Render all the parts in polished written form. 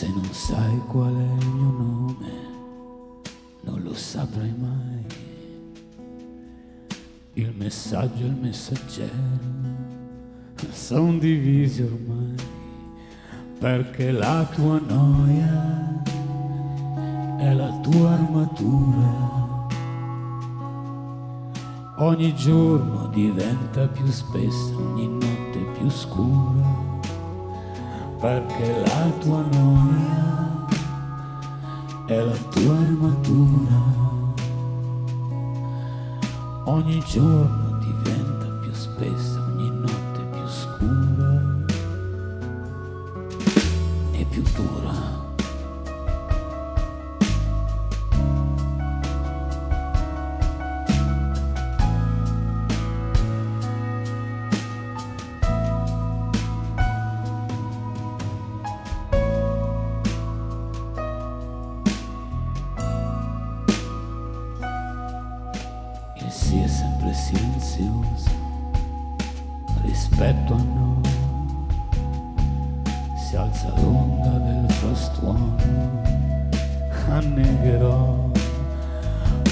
Se non sai qual è il mio nome, non lo saprai mai. Il messaggio e il messaggero sono divisi ormai, perché la tua noia è la tua armatura. Ogni giorno diventa più spessa, ogni notte più scura, perché la tua noia è la tua armatura. Ogni giorno diventa più spessa, ogni notte più scura e più dura. Sì, è sempre silenziosa rispetto a noi, si alza l'onda del frastuono, annegherò,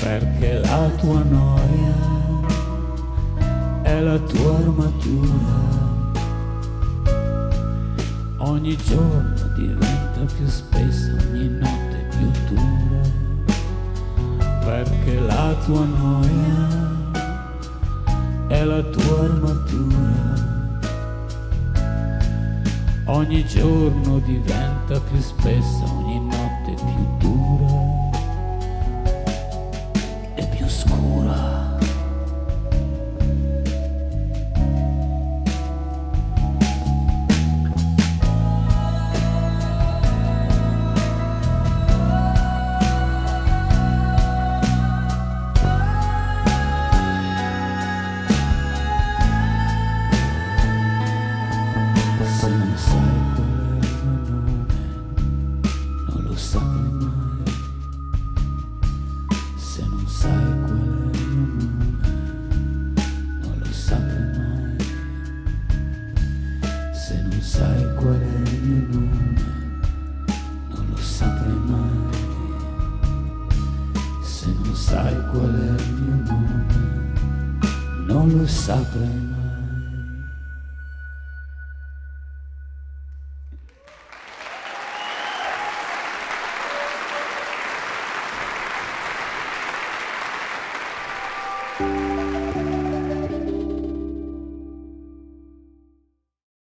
perché la tua noia è la tua armatura. Ogni giorno diventa più spessa, ogni notte più dura, perché la tua noia è la tua armatura. Ogni giorno diventa più spessa, ogni notte più dura e più scura. Sai qual è il mio nome, non lo saprai mai. Se non sai qual è il mio nome, non lo saprai mai.